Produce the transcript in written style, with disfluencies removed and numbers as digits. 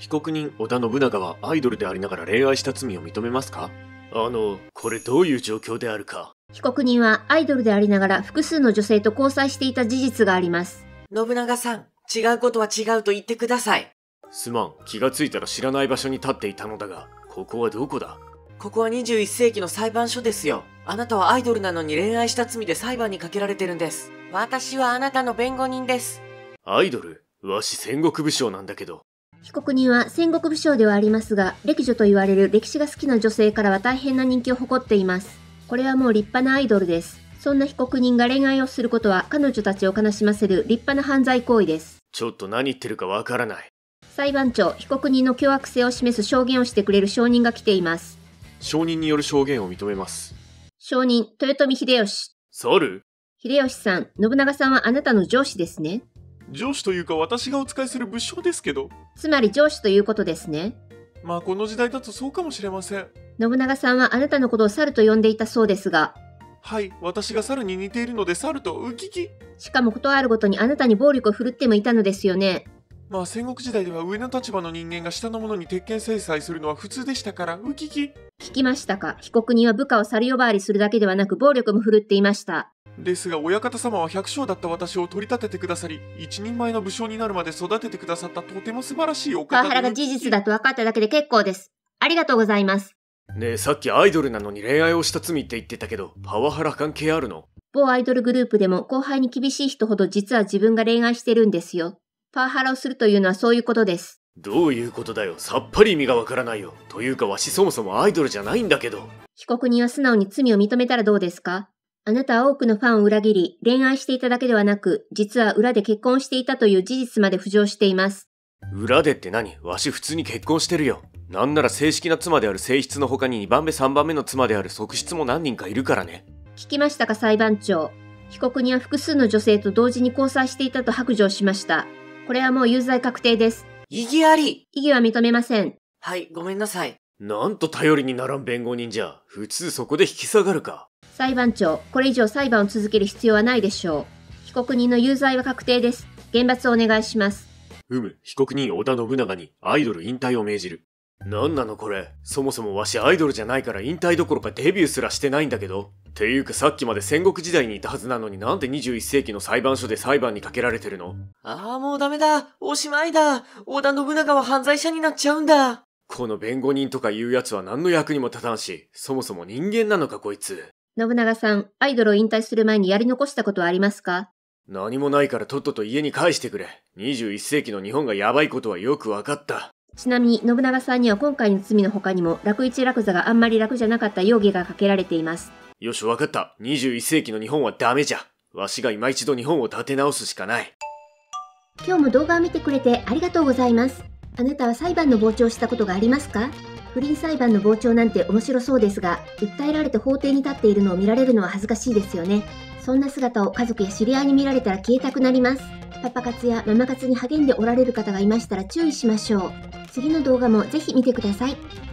被告人織田信長はアイドルでありながら恋愛した罪を認めますか？これどういう状況であるか。被告人はアイドルでありながら複数の女性と交際していた事実があります。信長さん、違うことは違うと言ってください。すまん、気がついたら知らない場所に立っていたのだが、ここはどこだ？ここは21世紀の裁判所ですよ。あなたはアイドルなのに恋愛した罪で裁判にかけられてるんです。私はあなたの弁護人です。アイドル？わし戦国武将なんだけど。被告人は戦国武将ではありますが、歴女と言われる歴史が好きな女性からは大変な人気を誇っています。これはもう立派なアイドルです。そんな被告人が恋愛をすることは彼女たちを悲しませる立派な犯罪行為です。ちょっと何言ってるかわからない。裁判長、被告人の凶悪性を示す証言をしてくれる証人が来ています。証人による証言を認めます。証人、豊臣秀吉。猿？秀吉さん、信長さんはあなたの上司ですね。上司というか私がお使いする武将ですけど。つまり上司ということですね。まあこの時代だとそうかもしれません。信長さんはあなたのことを猿と呼んでいたそうですが。はい、私が猿に似ているので猿とウキキ。しかもことあるごとにあなたに暴力を振るってもいたのですよね。まあ戦国時代では上の立場の人間が下の者に鉄拳制裁するのは普通でしたからウキキ。聞きましたか、被告人は部下を猿呼ばわりするだけではなく暴力も振るっていました。ですが親方様は百姓だった私を取り立ててくださり一人前の武将になるまで育ててくださったとても素晴らしいお方で。パワハラが事実だと分かっただけで結構です。ありがとうございます。ねえ、さっきアイドルなのに恋愛をした罪って言ってたけどパワハラ関係あるの？某アイドルグループでも後輩に厳しい人ほど実は自分が恋愛してるんですよ。パワハラをするというのはそういうことです。どういうことだよ、さっぱり意味がわからないよ。というかわしそもそもアイドルじゃないんだけど。被告人は素直に罪を認めたらどうですか？あなたは多くのファンを裏切り、恋愛していただけではなく、実は裏で結婚していたという事実まで浮上しています。裏でって何？わし普通に結婚してるよ。なんなら正式な妻である正室の他に2番目3番目の妻である側室も何人かいるからね。聞きましたか裁判長。被告人は複数の女性と同時に交際していたと白状しました。これはもう有罪確定です。異議あり。異議は認めません。はい、ごめんなさい。なんと頼りにならん弁護人じゃ。普通そこで引き下がるか。裁判長、これ以上裁判を続ける必要はないでしょう。被告人の有罪は確定です。厳罰をお願いします。うむ、被告人織田信長にアイドル引退を命じる。なんなのこれ。そもそもわしアイドルじゃないから引退どころかデビューすらしてないんだけど。ていうかさっきまで戦国時代にいたはずなのになんで21世紀の裁判所で裁判にかけられてるの？ああ、もうダメだ。おしまいだ。織田信長は犯罪者になっちゃうんだ。この弁護人とかいうやつは何の役にも立たんし、そもそも人間なのかこいつ。信長さん、アイドルを引退する前にやり残したことはありますか？何もないからとっとと家に返してくれ。21世紀の日本がやばいことはよくわかった。ちなみに信長さんには今回の罪の他にも、楽一楽座があんまり楽じゃなかった容疑がかけられています。よし、わかった。21世紀の日本はダメじゃ。わしが今一度日本を立て直すしかない。今日も動画を見てくれてありがとうございます。あなたは裁判の傍聴したことがありますか？不倫裁判の傍聴なんて面白そうですが、訴えられて法廷に立っているのを見られるのは恥ずかしいですよね。そんな姿を家族や知り合いに見られたら消えたくなります。パパ活やママ活に励んでおられる方がいましたら注意しましょう。次の動画もぜひ見てください。